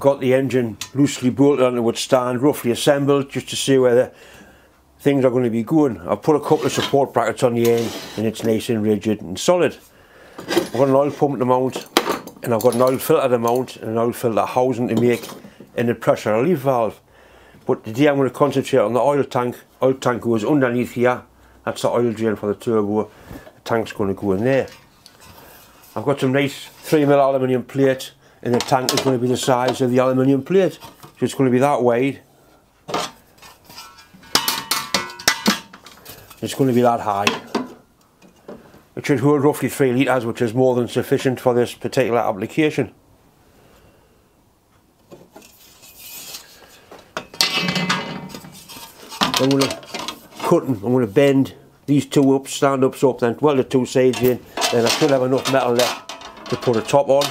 I've got the engine loosely bolted on the wood stand, roughly assembled, just to see where the things are going to be going. I've put a couple of support brackets on the end and it's nice and rigid and solid. I've got an oil pump to mount, and I've got an oil filter to mount and an oil filter housing to make and a pressure relief valve. But today I'm going to concentrate on the oil tank. Oil tank goes underneath here, that's the oil drain for the turbo. The tank's going to go in there. I've got some nice 3mm aluminium plate, and the tank is going to be the size of the aluminium plate, so it's going to be that wide. It's going to be that high. It should hold roughly 3 litres, which is more than sufficient for this particular application. I'm going to cut them, I'm going to bend these two up, stand ups up, then weld the two sides in, then I still have enough metal left to put a top on.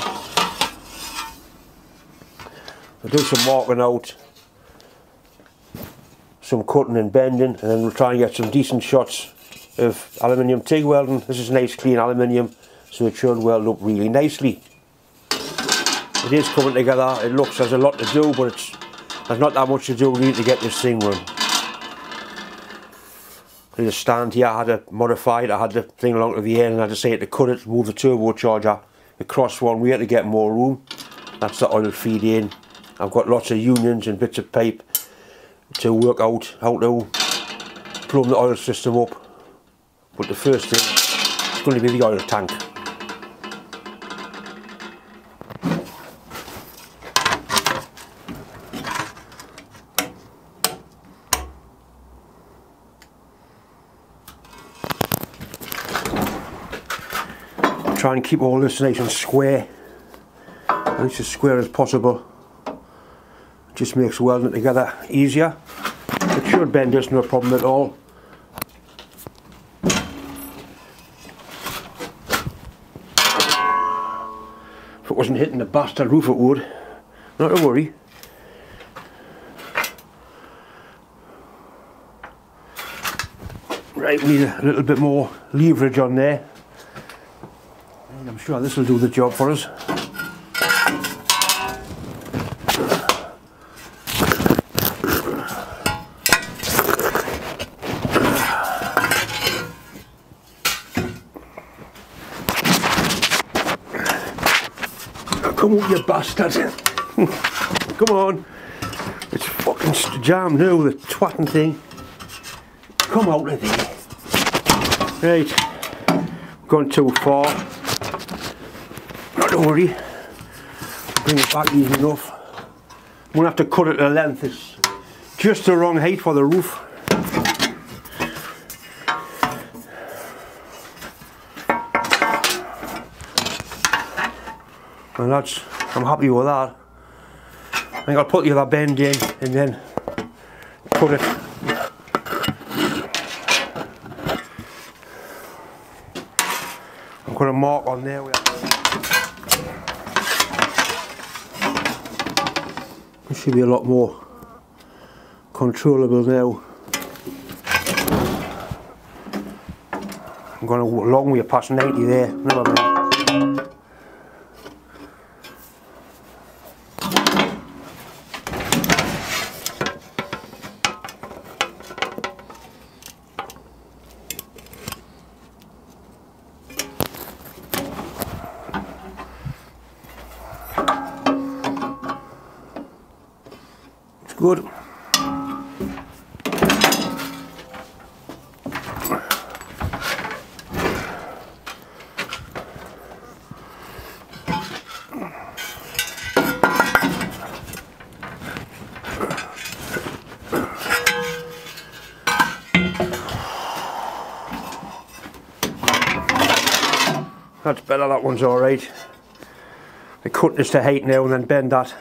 I'll do some marking out, some cutting and bending, and then we'll try and get some decent shots of aluminium TIG welding. This is nice clean aluminium, so it should weld up really nicely. It is coming together, it looks there's a lot to do, but there's not that much to do really to get this thing run. The stand here I had to modify it, I had the thing along to the end and I decided to cut it, move the turbocharger across one way to get more room. That's the oil feed in. I've got lots of unions and bits of pipe to work out how to plumb the oil system up, but the first thing is going to be the oil tank. Try and keep all this nice and square, at least as square as possible. Just makes welding together easier. It should bend us, no problem at all. If it wasn't hitting the bastard roof it would, not to worry. Right, we need a little bit more leverage on there. I'm sure this will do the job for us. Come on, you bastard. Come on. It's fucking jammed now, the twatting thing. Come out of there. Right. Gone too far. Not to worry. Bring it back easy enough. I'm going to have to cut it to length. It's just the wrong height for the roof. And that's, I'm happy with that. I think I'll put the other bend in and then cut it. I'm going to mark on there. This should be a lot more controllable now. I'm going a long way past 90 there. Never mind. Good. That's better, that one's alright. I cut this to height now and then bend that.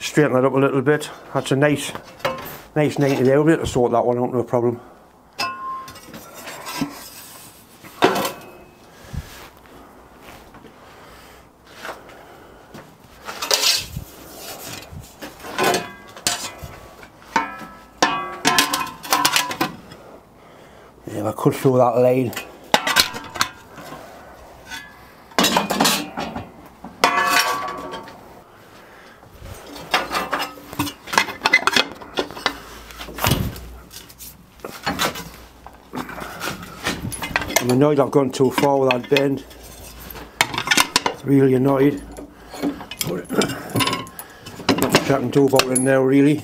Straighten that up a little bit. That's a nice 90 there. We'll be able to sort that one out, no problem. Yeah, I could throw that line. I'm annoyed I've gone too far with that bend. Really annoyed. But nothing I can do about it now, really.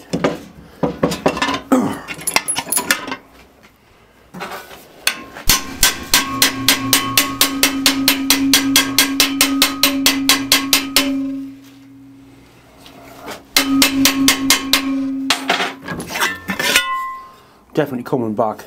Definitely coming back.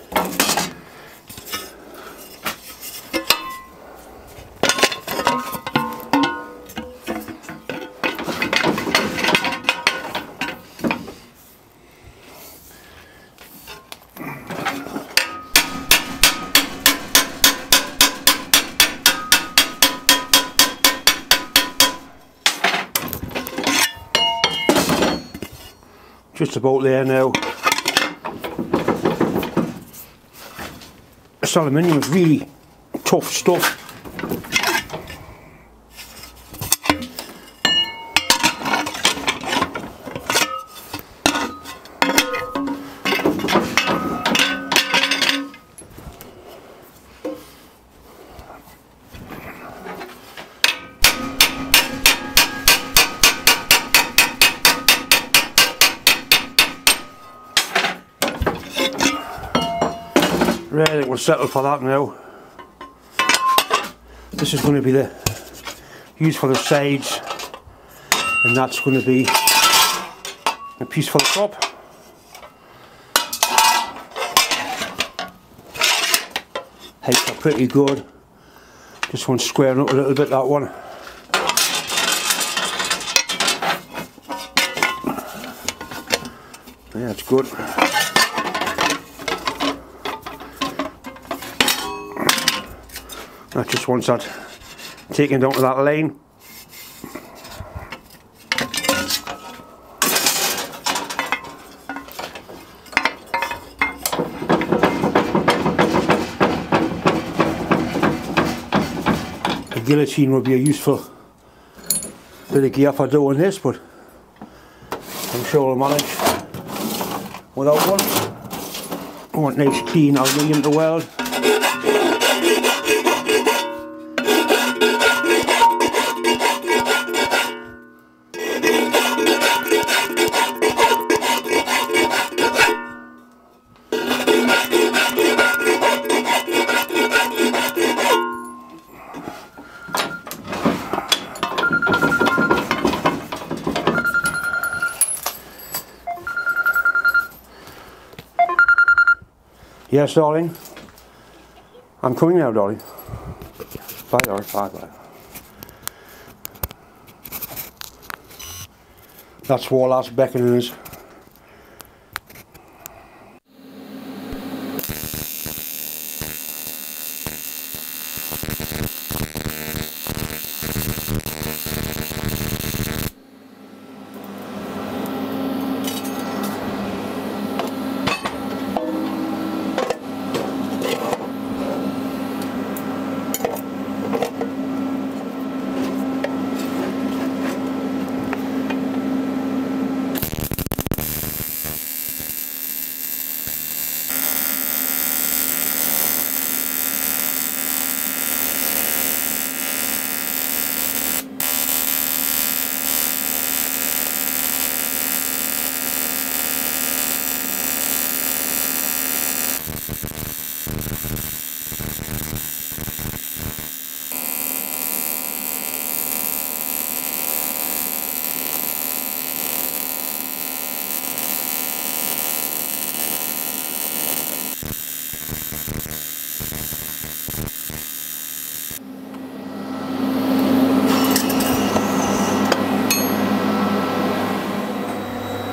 Just about there now. This aluminium is really tough stuff. Right, it will settle for that now. This is going to be the used for the sides, and that's going to be a piece for the top. Heights are pretty good. Just one squaring up a little bit, that one. Yeah, it's good. I just want that taken down to that lane. A guillotine would be a useful bit of gear for doing this, but I'm sure I'll manage without one. I want nice clean aluminium to weld. Yes, darling. I'm coming now, darling. Bye, darling. Bye, bye. That's Warlass beckoning us.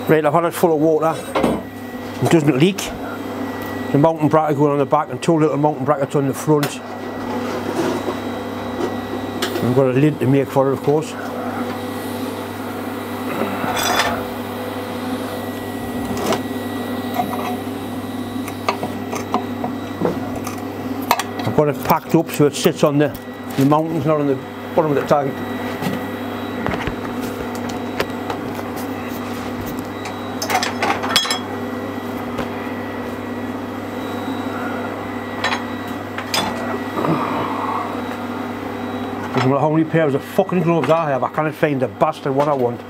Right, I've had it full of water, it doesn't leak. The mounting bracket going on the back and two little mounting brackets on the front. I've got a lid to make for it, of course. I've got it packed up so it sits on the mountings, not on the bottom of the tank. I wonder how many pairs of fucking gloves I have. I can't find the bastard one I want.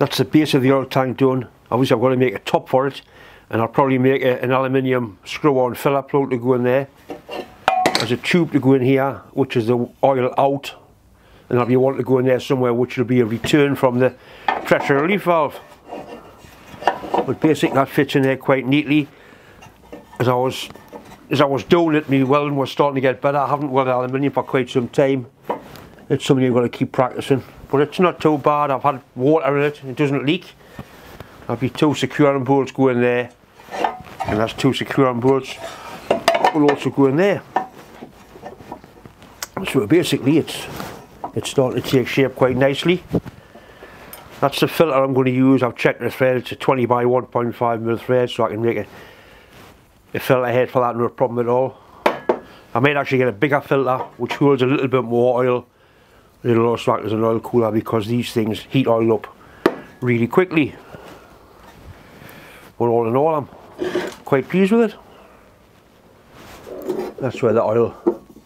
That's the base of the oil tank done. Obviously I've got to make a top for it, and I'll probably make an aluminium screw-on filler plug to go in there. There's a tube to go in here, which is the oil out, and I'll be wanting to go in there somewhere, which will be a return from the pressure relief valve. But basically that fits in there quite neatly. As I was doing it, my welding was starting to get better. I haven't welded aluminium for quite some time. It's something you've got to keep practicing, but it's not too bad. I've had water in it, it doesn't leak. I'll be two securing bolts going there, and that's two securing bolts will also go in there. So basically it's starting to take shape quite nicely. That's the filter I'm going to use. I've checked the thread, it's a 20 by 1.5mm thread, so I can make a filter head for that, no problem at all. I might actually get a bigger filter which holds a little bit more oil. It'll also act as an oil cooler because these things heat oil up really quickly. But all in all, I'm quite pleased with it. That's where the oil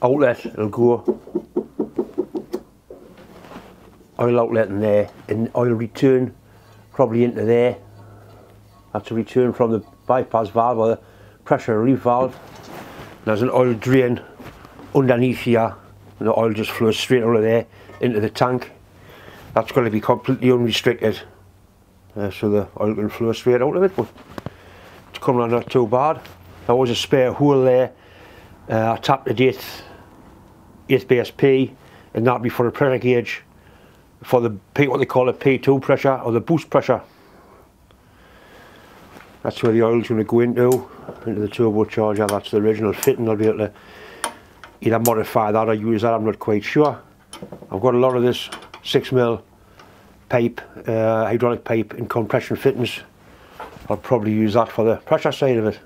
outlet will go. Oil outlet in there, and oil return probably into there. That's a return from the bypass valve or the pressure relief valve. There's an oil drain underneath here, and the oil just flows straight over there into the tank. That's going to be completely unrestricted, so the oil can flow straight out of it, but it's coming on not too bad. There was a spare hole there. I tapped the 8th BSP, and that'd be for the pressure gauge for the what they call a P2 pressure or the boost pressure. That's where the oil's going to go into the turbocharger. That's the original fitting. I'll be able to either modify that or use that, I'm not quite sure. I've got a lot of this 6mm pipe, hydraulic pipe and compression fittings. I'll probably use that for the pressure side of it.